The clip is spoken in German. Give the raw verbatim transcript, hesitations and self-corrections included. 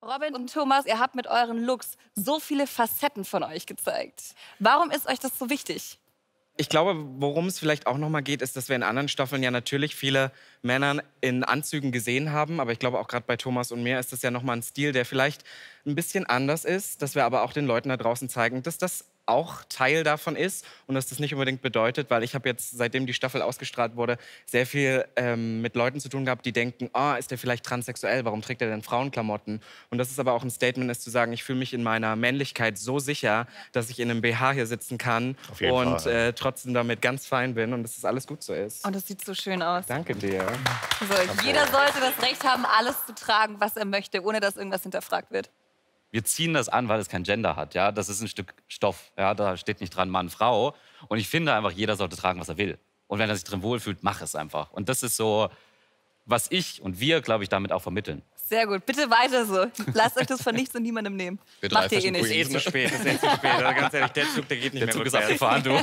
Robin und Thomas, ihr habt mit euren Looks so viele Facetten von euch gezeigt. Warum ist euch das so wichtig? Ich glaube, worum es vielleicht auch nochmal geht, ist, dass wir in anderen Staffeln ja natürlich viele Männer in Anzügen gesehen haben. Aber ich glaube, auch gerade bei Thomas und mir ist das ja nochmal ein Stil, der vielleicht ein bisschen anders ist. Dass wir aber auch den Leuten da draußen zeigen, dass das auch Teil davon ist und dass das nicht unbedingt bedeutet, weil ich habe jetzt, seitdem die Staffel ausgestrahlt wurde, sehr viel ähm, mit Leuten zu tun gehabt, die denken, ah, oh, ist der vielleicht transsexuell, warum trägt er denn Frauenklamotten? Und das ist aber auch ein Statement, ist zu sagen, ich fühle mich in meiner Männlichkeit so sicher, dass ich in einem B H hier sitzen kann und äh, trotzdem damit ganz fein bin und dass das alles gut so ist. Und das sieht so schön aus. Danke dir. Also, jeder sollte das Recht haben, alles zu tragen, was er möchte, ohne dass irgendwas hinterfragt wird. Wir ziehen das an, weil es kein Gender hat, ja. Das ist ein Stück Stoff, ja. Da steht nicht dran Mann, Frau. Und ich finde einfach, jeder sollte tragen, was er will. Und wenn er sich drin wohlfühlt, mach es einfach. Und das ist so, was ich und wir, glaube ich, damit auch vermitteln. Sehr gut, bitte weiter so. Lasst euch das von nichts und niemandem nehmen. Wir Macht ihr eh nicht. Ist eh zu spät, ist eh zu spät. Ganz ehrlich, der Zug, der geht nicht mehr. Der Zug ist abgefahren, du.